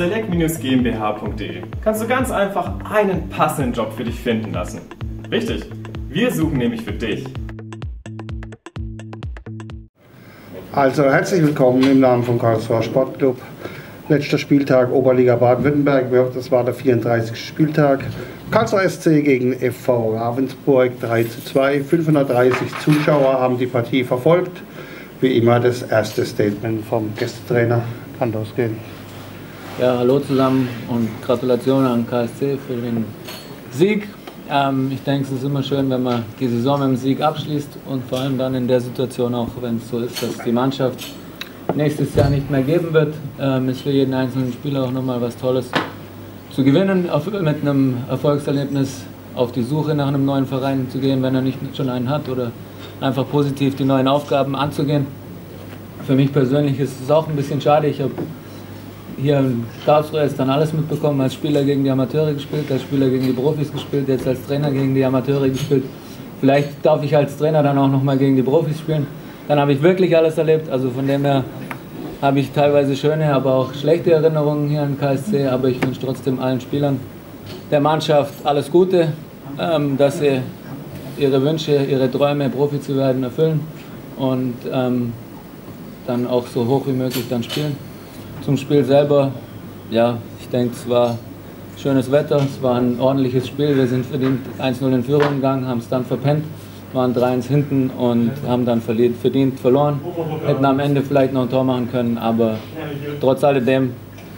select-gmbh.de kannst du ganz einfach einen passenden Job für dich finden lassen. Richtig, wir suchen nämlich für dich. Also herzlich willkommen im Namen vom Karlsruher Sportclub. Letzter Spieltag Oberliga Baden-Württemberg, das war der 34. Spieltag. Karlsruher SC gegen FV Ravensburg 3:2. 530 Zuschauer haben die Partie verfolgt. Wie immer das erste Statement vom Gästetrainer. Kann losgehen. Ja, hallo zusammen und Gratulation an KSC für den Sieg. Ich denke, es ist immer schön, wenn man die Saison mit dem Sieg abschließt und vor allem dann in der Situation auch, wenn es so ist, dass die Mannschaft nächstes Jahr nicht mehr geben wird, ist für jeden einzelnen Spieler auch nochmal was Tolles zu gewinnen, mit einem Erfolgserlebnis auf die Suche nach einem neuen Verein zu gehen, wenn er nicht schon einen hat, oder einfach positiv die neuen Aufgaben anzugehen. Für mich persönlich ist es auch ein bisschen schade. Ich habe hier in Karlsruhe jetzt dann alles mitbekommen, als Spieler gegen die Amateure gespielt, als Spieler gegen die Profis gespielt, jetzt als Trainer gegen die Amateure gespielt. Vielleicht darf ich als Trainer dann auch nochmal gegen die Profis spielen. Dann habe ich wirklich alles erlebt, also von dem her habe ich teilweise schöne, aber auch schlechte Erinnerungen hier an KSC, aber ich wünsche trotzdem allen Spielern der Mannschaft alles Gute, dass sie ihre Wünsche, ihre Träume, Profi zu werden, erfüllen und dann auch so hoch wie möglich dann spielen. Zum Spiel selber, ja, ich denke, es war schönes Wetter, es war ein ordentliches Spiel, wir sind verdient 1:0 in Führung gegangen, haben es dann verpennt. Waren 3:1 hinten und haben dann verdient verloren. Hätten am Ende vielleicht noch ein Tor machen können, aber trotz alledem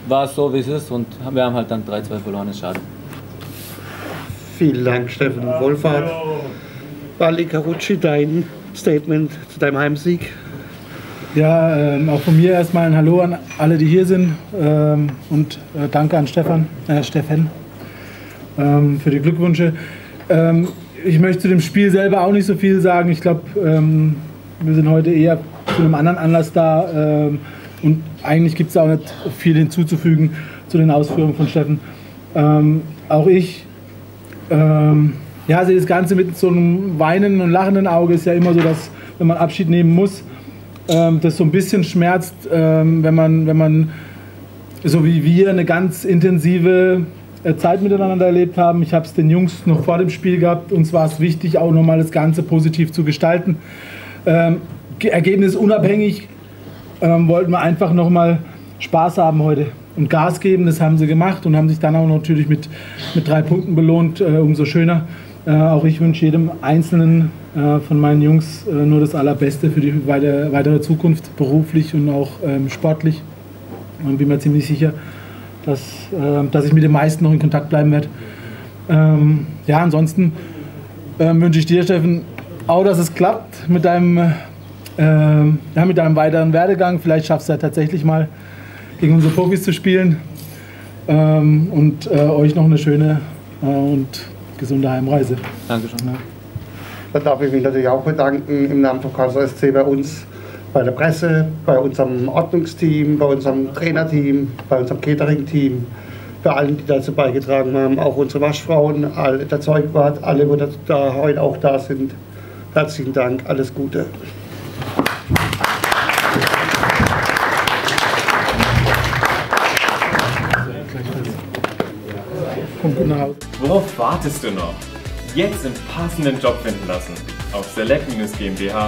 war es so, wie es ist und wir haben halt dann 3:2 verloren, ist schade. Vielen Dank, Steffen Wohlfahrt. Balli Karucci, dein Statement zu deinem Heimsieg? Ja, auch von mir erstmal ein Hallo an alle, die hier sind und danke an Steffen für die Glückwünsche. Ich möchte zu dem Spiel selber auch nicht so viel sagen. Ich glaube, wir sind heute eher zu einem anderen Anlass da und eigentlich gibt es auch nicht viel hinzuzufügen zu den Ausführungen von Steffen. Auch ich sehe das Ganze mit so einem weinenden und lachenden Auge. Ist ja immer so, dass wenn man Abschied nehmen muss, das so ein bisschen schmerzt, wenn man so wie wir eine ganz intensive Zeit miteinander erlebt haben. Ich habe es den Jungs noch vor dem Spiel gehabt. Uns war es wichtig, auch nochmal das Ganze positiv zu gestalten. Ergebnisunabhängig wollten wir einfach nochmal Spaß haben heute und Gas geben. Das haben sie gemacht und haben sich dann auch natürlich mit 3 Punkten belohnt. Umso schöner. Auch ich wünsche jedem Einzelnen von meinen Jungs nur das Allerbeste für die weitere Zukunft, beruflich und auch sportlich. Ich bin mir ziemlich sicher, dass ich mit den meisten noch in Kontakt bleiben werde. Ansonsten wünsche ich dir, Steffen, auch, dass es klappt mit deinem weiteren Werdegang. Vielleicht schaffst du ja tatsächlich mal gegen unsere Profis zu spielen und euch noch eine schöne und gesunde Heimreise. Dankeschön. Ja. Dann darf ich mich natürlich auch bedanken im Namen von Karlsruher SC bei uns, bei der Presse, bei unserem Ordnungsteam, bei unserem Trainerteam, bei unserem Catering-Team, bei allen, die dazu beigetragen haben, auch unsere Waschfrauen, der Zeugwart, alle, die da heute auch da sind. Herzlichen Dank, alles Gute. Worauf wartest du noch? Jetzt den passenden Job finden lassen auf select-gmbh.de.